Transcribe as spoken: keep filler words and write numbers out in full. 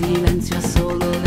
silenzio solo